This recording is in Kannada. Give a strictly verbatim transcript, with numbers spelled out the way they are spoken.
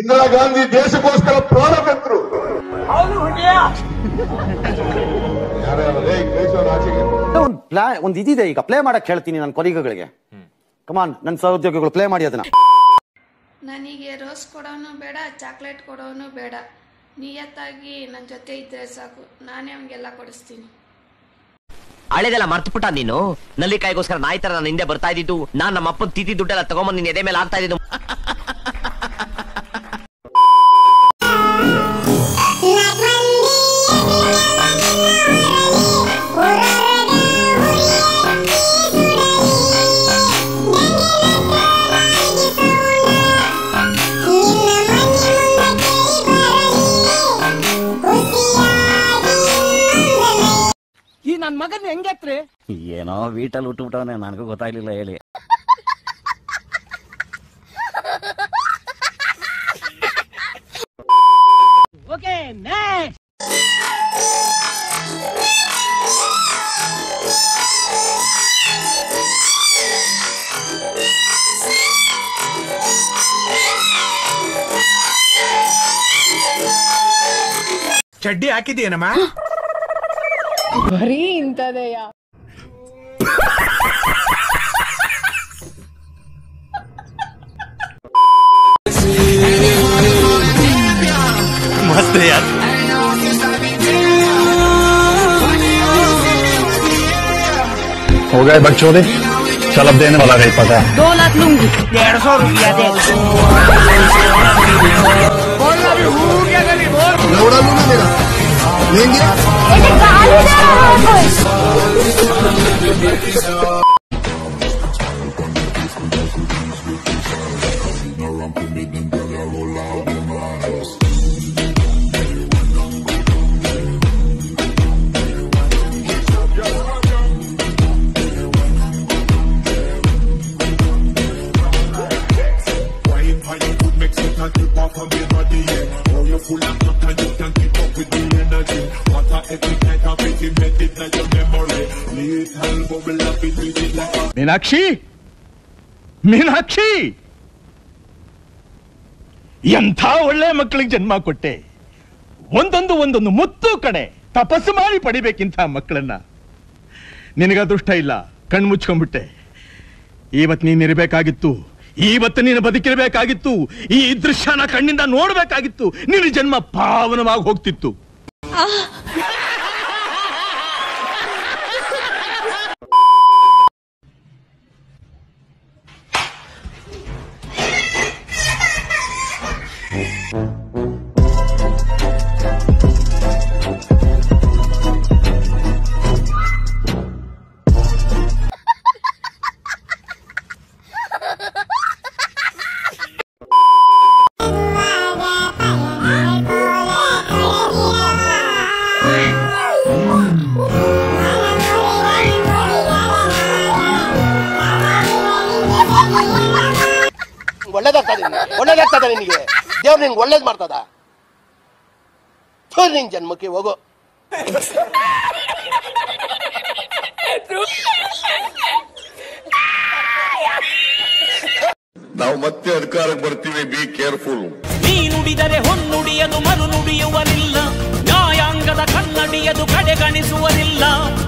ಇಂದಿರಾ ಗಾಂಧಿ ದೇಶಕ್ಕೋಸ್ಕರ ಪ್ರಾಣ ಕೊಟ್ಟರು. ಒಂದು ಇದಿದೆ, ಈಗ ಪ್ಲೇ ಮಾಡಕ್ ಹೇಳ್ತೀನಿ ನನ್ನ ಕೊಲೀಗಗಳಿಗೆ. ಕಮಾನ್ ನನ್ನ ಸಹೋದ್ಯೋಗಿಗಳು ಪ್ಲೇ ಮಾಡಿ ಅದನ್ನ. ನನಗೆ ರೋಸ್ ಕೊಡೋನು ಬೇಡ, ಚಾಕ್ಲೇಟ್ ಕೊಡೋನು ಬೇಡ, ನಿಯತ್ತಾಗಿ ನನ್ನ ಜೊತೆ ಇದ್ರೆ ಸಾಕು, ನಾನೇ ಅವನಿಗೆಲ್ಲ ಕೊಡಿಸ್ತೀನಿ. ಹಳೆದೆಲ್ಲ ಮರ್ತುಬಿಟ್ಟ ನೀನು. ನಲ್ಲಿಕಾಯಿಗೋಸ್ಕರ ನಾಯಿ ತರ ನಾನು ಹಿಂದೆ ಬರ್ತಾ ಇದ್ದಿದ್ದು, ನಾನು ನಮ್ಮ ಅಪ್ಪನ ತಿತಿ ದುಡ್ಡೆಲ್ಲ ತಗೊಂಬಂದು ನಿನ್ನ ಎದೆ ಮೇಲೆ ಆಗ್ತಾ ಇದ್ದು. ನನ್ ಮಗನ್ ಹೆಂಗತ್ರಿ ಏನೋ ವೀಟಲ್ಲಿ ಹುಟ್ಟುಬಿಟ್ಟವನೇ, ನನಗೂ ಗೊತ್ತಾಗ್ಲಿಲ್ಲ ಹೇಳಿ. Okay next. ಚಡ್ಡಿ ಹಾಕಿದೀಯನಮ್ಮ, ಬರೀ ಇಂಥದೆಯ. ಮತ್ತೆ ಹೋಗಾಯ ಬಚ್ಚೋದೆ ಚಲೋ ದೇನೆ ವಾಲಾ ರೈ ಪದ दो लाख लूंगी डेढ़ सौ रुपया दे देगा. ಮೀನಾಕ್ಷಿ ಮೀನಾಕ್ಷಿ ಎಂಥ ಒಳ್ಳೆ ಮಕ್ಕಳಿಗೆ ಜನ್ಮ ಕೊಟ್ಟೆ. ಒಂದೊಂದು ಒಂದೊಂದು ಮುತ್ತು ಕಡೆ ತಪಸ್ಸು ಮಾಡಿ ಪಡಿಬೇಕಿಂತ ಮಕ್ಕಳನ್ನ. ನಿನಗ ಅದೃಷ್ಟ ಇಲ್ಲ, ಕಣ್ಣು ಮುಚ್ಕೊಂಡ್ಬಿಟ್ಟೆ. ಇವತ್ತು ನೀನಿರಬೇಕಾಗಿತ್ತು, ಇವತ್ತು ನೀನು ಬದುಕಿರಬೇಕಾಗಿತ್ತು, ಈ ದೃಶ್ಯನ ಕಣ್ಣಿಂದ ನೋಡ್ಬೇಕಾಗಿತ್ತು, ನಿನ್ನ ಜನ್ಮ ಪಾವನವಾಗಿ ಹೋಗ್ತಿತ್ತು. ಒಳ್ಳೇದಾಗ್ತದ ನಿನಗೆ, ದೇವ್ರು ನಿನ್ಗೆ ಒಳ್ಳೇದ್ ಮಾಡ್ತದ. ನಿನ್ ಜನ್ಮಕ್ಕೆ ಹೋಗೋ ನಾವು ಮತ್ತೆ ಅಧಿಕಾರಕ್ಕೆ ಬರ್ತೀವಿ. Be careful. ನೀ ನುಡಿದರೆ ಹೊನ್ನುಡಿಯದು ಮರು ನುಡಿಯುವರಿಲ್ಲ, ನ್ಯಾಯಾಂಗದ ಕನ್ನಡಿಯದು ಕಡೆಗಣಿಸುವರಿಲ್ಲ.